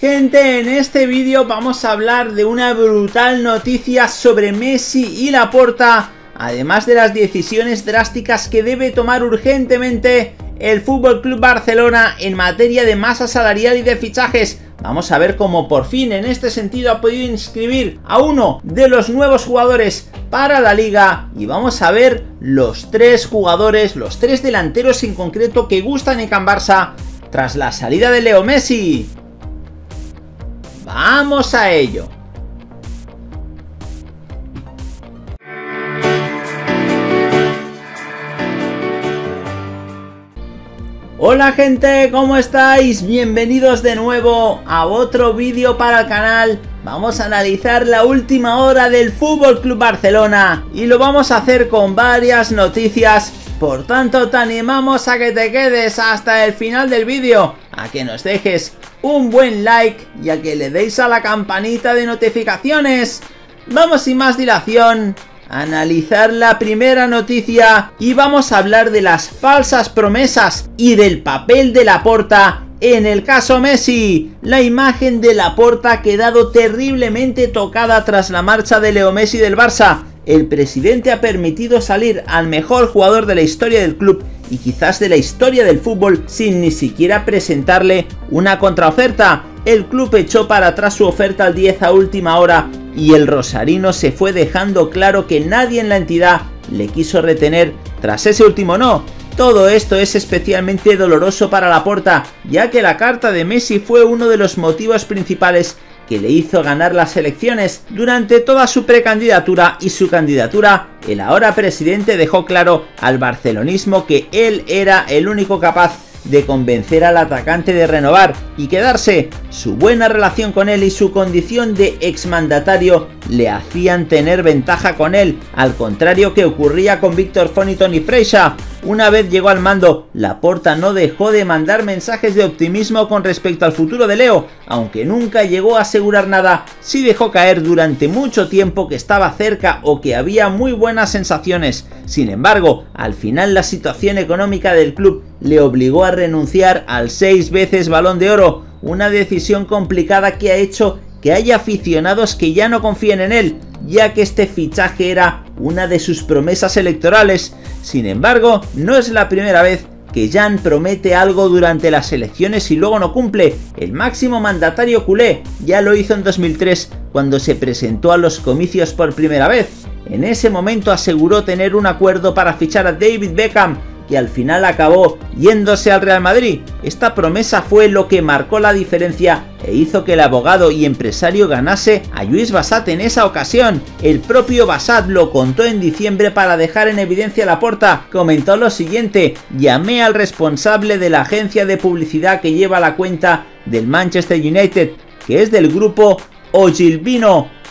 Gente, en este vídeo vamos a hablar de una brutal noticia sobre Messi y Laporta, además de las decisiones drásticas que debe tomar urgentemente el Fútbol Club Barcelona en materia de masa salarial y de fichajes. Vamos a ver cómo por fin en este sentido ha podido inscribir a uno de los nuevos jugadores para la liga y vamos a ver los tres jugadores, los tres delanteros en concreto que gustan en Can Barça tras la salida de Leo Messi. ¡Vamos a ello! Hola gente, ¿cómo estáis? Bienvenidos de nuevo a otro vídeo para el canal. Vamos a analizar la última hora del Fútbol Club Barcelona y lo vamos a hacer con varias noticias. Por tanto, te animamos a que te quedes hasta el final del vídeo, a que nos dejes un buen like y a que le deis a la campanita de notificaciones. Vamos sin más dilación a analizar la primera noticia y vamos a hablar de las falsas promesas y del papel de Laporta en el caso Messi. La imagen de Laporta ha quedado terriblemente tocada tras la marcha de Leo Messi del Barça. El presidente ha permitido salir al mejor jugador de la historia del club y quizás de la historia del fútbol sin ni siquiera presentarle una contraoferta. El club echó para atrás su oferta al 10 a última hora y el rosarino se fue dejando claro que nadie en la entidad le quiso retener tras ese último no. Todo esto es especialmente doloroso para Laporta, ya que la carta de Messi fue uno de los motivos principales que le hizo ganar las elecciones. Durante toda su precandidatura y su candidatura, el ahora presidente dejó claro al barcelonismo que él era el único capaz de convencer al atacante de renovar y quedarse. Su buena relación con él y su condición de exmandatario le hacían tener ventaja con él, al contrario que ocurría con Víctor Font y Toni Freixa. Una vez llegó al mando, Laporta no dejó de mandar mensajes de optimismo con respecto al futuro de Leo, aunque nunca llegó a asegurar nada. Sí dejó caer durante mucho tiempo que estaba cerca o que había muy buenas sensaciones. Sin embargo, al final la situación económica del club le obligó a renunciar al 6 veces Balón de Oro, una decisión complicada que ha hecho que haya aficionados que ya no confíen en él, ya que este fichaje era una de sus promesas electorales. Sin embargo, no es la primera vez que Jan promete algo durante las elecciones y luego no cumple. El máximo mandatario culé ya lo hizo en 2003 cuando se presentó a los comicios por primera vez. En ese momento aseguró tener un acuerdo para fichar a David Beckham, que al final acabó yéndose al Real Madrid. Esta promesa fue lo que marcó la diferencia e hizo que el abogado y empresario ganase a Lluís Bassat en esa ocasión. El propio Bassat lo contó en diciembre para dejar en evidencia a Laporta. Comentó lo siguiente: llamé al responsable de la agencia de publicidad que lleva la cuenta del Manchester United, que es del grupo Ogilvy.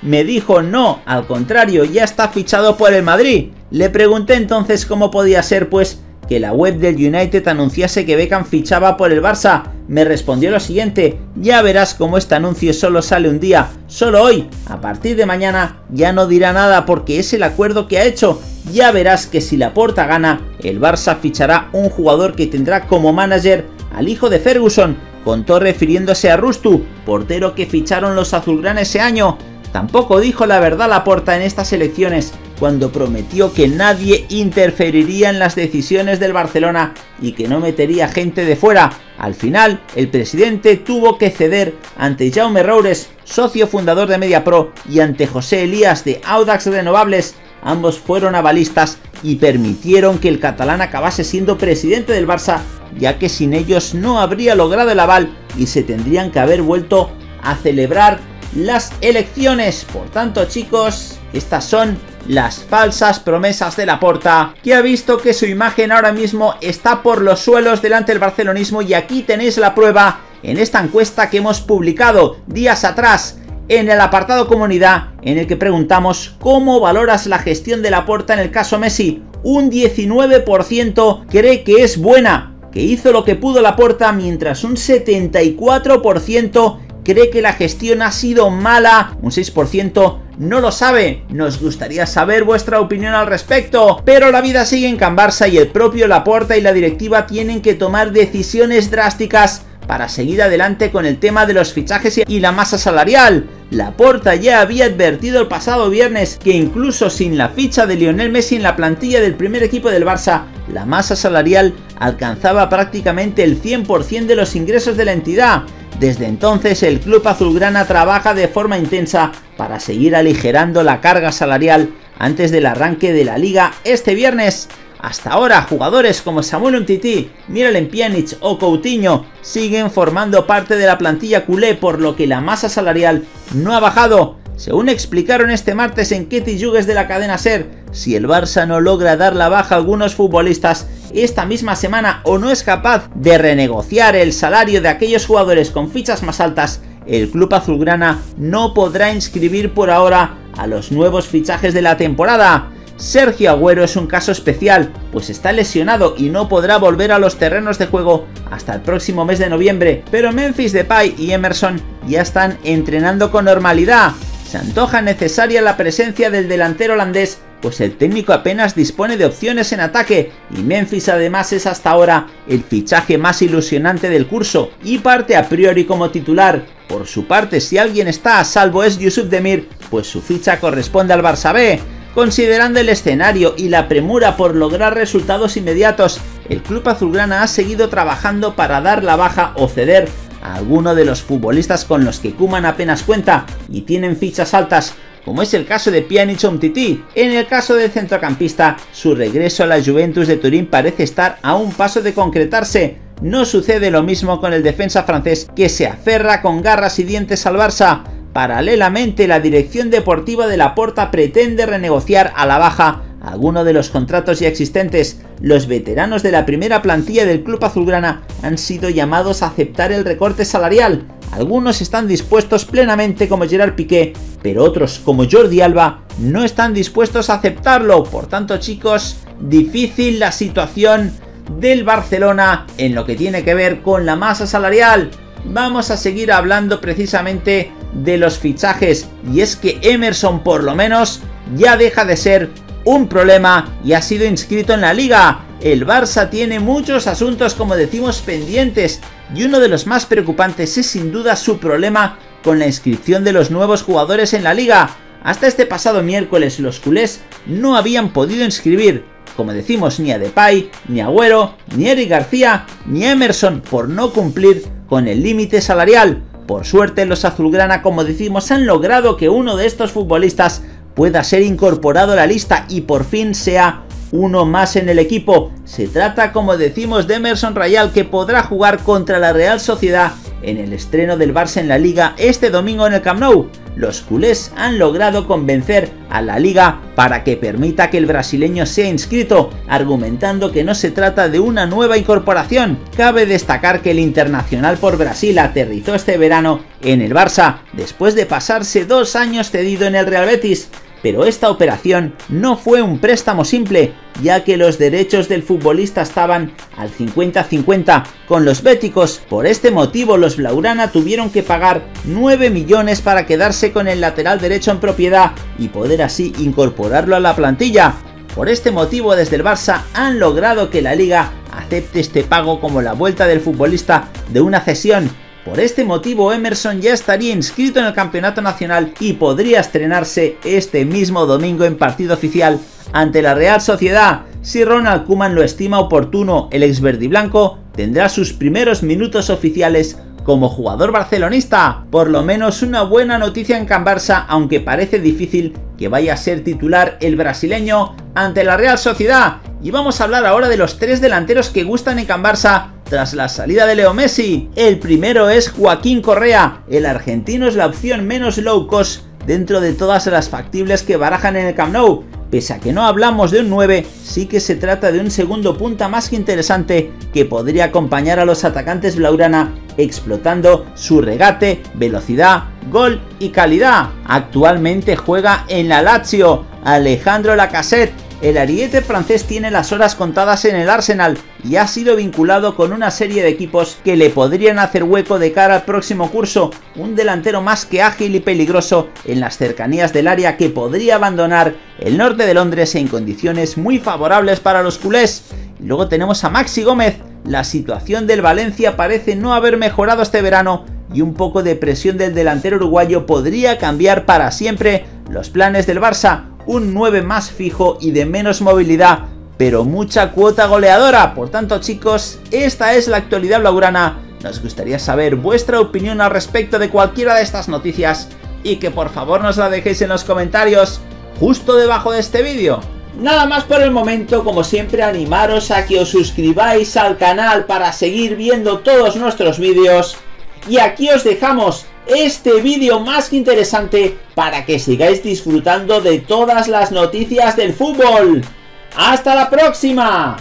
Me dijo no, al contrario, ya está fichado por el Madrid. Le pregunté entonces cómo podía ser, pues, que la web del United anunciase que Beckham fichaba por el Barça. Me respondió lo siguiente: ya verás cómo este anuncio solo sale un día, solo hoy. A partir de mañana ya no dirá nada porque es el acuerdo que ha hecho. Ya verás que si Laporta gana, el Barça fichará un jugador que tendrá como manager al hijo de Ferguson, contó refiriéndose a Rustu, portero que ficharon los azulgranes ese año. Tampoco dijo la verdad Laporta en estas elecciones, cuando prometió que nadie interferiría en las decisiones del Barcelona y que no metería gente de fuera. Al final, el presidente tuvo que ceder ante Jaume Roures, socio fundador de MediaPro, y ante José Elías de Audax Renovables. Ambos fueron avalistas y permitieron que el catalán acabase siendo presidente del Barça, ya que sin ellos no habría logrado el aval y se tendrían que haber vuelto a celebrar las elecciones. Por tanto, chicos, estas son las falsas promesas de Laporta, que ha visto que su imagen ahora mismo está por los suelos delante del barcelonismo, y aquí tenéis la prueba en esta encuesta que hemos publicado días atrás en el apartado comunidad, en el que preguntamos ¿cómo valoras la gestión de Laporta en el caso Messi? Un 19% cree que es buena, que hizo lo que pudo Laporta, mientras un 74% cree que la gestión ha sido mala, un 6% no lo sabe. Nos gustaría saber vuestra opinión al respecto, pero la vida sigue en Can Barça y el propio Laporta y la directiva tienen que tomar decisiones drásticas para seguir adelante con el tema de los fichajes y la masa salarial. Laporta ya había advertido el pasado viernes que incluso sin la ficha de Lionel Messi en la plantilla del primer equipo del Barça, la masa salarial alcanzaba prácticamente el 100% de los ingresos de la entidad. Desde entonces el club azulgrana trabaja de forma intensa para seguir aligerando la carga salarial antes del arranque de la liga este viernes. Hasta ahora, jugadores como Samuel Umtiti, Miralem Pjanic o Coutinho siguen formando parte de la plantilla culé, por lo que la masa salarial no ha bajado. Según explicaron este martes en Kety Yugues de la cadena SER, si el Barça no logra dar la baja a algunos futbolistas esta misma semana o no es capaz de renegociar el salario de aquellos jugadores con fichas más altas, el club azulgrana no podrá inscribir por ahora a los nuevos fichajes de la temporada. Sergio Agüero es un caso especial, pues está lesionado y no podrá volver a los terrenos de juego hasta el próximo mes de noviembre, pero Memphis Depay y Emerson ya están entrenando con normalidad. Se antoja necesaria la presencia del delantero holandés, pues el técnico apenas dispone de opciones en ataque y Memphis además es hasta ahora el fichaje más ilusionante del curso y parte a priori como titular. Por su parte, si alguien está a salvo es Yusuf Demir, pues su ficha corresponde al Barça B. Considerando el escenario y la premura por lograr resultados inmediatos, el club azulgrana ha seguido trabajando para dar la baja o ceder a alguno de los futbolistas con los que Koeman apenas cuenta y tienen fichas altas, como es el caso de Pjanic o Umtiti. En el caso del centrocampista, su regreso a la Juventus de Turín parece estar a un paso de concretarse. No sucede lo mismo con el defensa francés, que se aferra con garras y dientes al Barça. Paralelamente, la dirección deportiva de Laporta pretende renegociar a la baja algunos de los contratos ya existentes. Los veteranos de la primera plantilla del club azulgrana han sido llamados a aceptar el recorte salarial. Algunos están dispuestos plenamente, como Gerard Piqué, pero otros, como Jordi Alba, no están dispuestos a aceptarlo. Por tanto, chicos, difícil la situación del Barcelona en lo que tiene que ver con la masa salarial. Vamos a seguir hablando precisamente de los fichajes, y es que Emerson por lo menos ya deja de ser un problema y ha sido inscrito en la liga. El Barça tiene muchos asuntos, como decimos, pendientes, y uno de los más preocupantes es sin duda su problema con la inscripción de los nuevos jugadores en la liga. Hasta este pasado miércoles los culés no habían podido inscribir, como decimos, ni a Depay, ni a Agüero, ni a Eric García, ni a Emerson, por no cumplir con el límite salarial. Por suerte, los azulgrana, como decimos, han logrado que uno de estos futbolistas pueda ser incorporado a la lista y por fin sea uno más en el equipo. Se trata, como decimos, de Emerson Rayal, que podrá jugar contra la Real Sociedad en el estreno del Barça en la Liga este domingo en el Camp Nou. Los culés han logrado convencer a la Liga para que permita que el brasileño sea inscrito, argumentando que no se trata de una nueva incorporación. Cabe destacar que el internacional por Brasil aterrizó este verano en el Barça, después de pasarse 2 años cedido en el Real Betis. Pero esta operación no fue un préstamo simple, ya que los derechos del futbolista estaban al 50-50 con los béticos. Por este motivo, los blaugrana tuvieron que pagar 9 millones para quedarse con el lateral derecho en propiedad y poder así incorporarlo a la plantilla. Por este motivo, desde el Barça han logrado que la Liga acepte este pago como la vuelta del futbolista de una cesión. Por este motivo, Emerson ya estaría inscrito en el campeonato nacional y podría estrenarse este mismo domingo en partido oficial ante la Real Sociedad. Si Ronald Koeman lo estima oportuno, el ex verdiblanco tendrá sus primeros minutos oficiales como jugador barcelonista. Por lo menos una buena noticia en Can Barça, aunque parece difícil que vaya a ser titular el brasileño ante la Real Sociedad. Y vamos a hablar ahora de los 3 delanteros que gustan en Can Barça tras la salida de Leo Messi. El primero es Joaquín Correa. El argentino es la opción menos low cost dentro de todas las factibles que barajan en el Camp Nou. Pese a que no hablamos de un 9, sí que se trata de un segundo punta más que interesante que podría acompañar a los atacantes blaugrana, explotando su regate, velocidad, gol y calidad. Actualmente juega en la Lazio. Alejandro Lacazette, el ariete francés, tiene las horas contadas en el Arsenal y ha sido vinculado con una serie de equipos que le podrían hacer hueco de cara al próximo curso. Un delantero más que ágil y peligroso en las cercanías del área, que podría abandonar el norte de Londres en condiciones muy favorables para los culés. Y luego tenemos a Maxi Gómez, La situación del Valencia parece no haber mejorado este verano y un poco de presión del delantero uruguayo podría cambiar para siempre los planes del Barça, un 9 más fijo y de menos movilidad, pero mucha cuota goleadora. Por tanto, chicos, esta es la actualidad blaugrana. Nos gustaría saber vuestra opinión al respecto de cualquiera de estas noticias y que por favor nos la dejéis en los comentarios justo debajo de este vídeo. Nada más por el momento, como siempre animaros a que os suscribáis al canal para seguir viendo todos nuestros vídeos. Y aquí os dejamos este vídeo más que interesante para que sigáis disfrutando de todas las noticias del fútbol. ¡Hasta la próxima!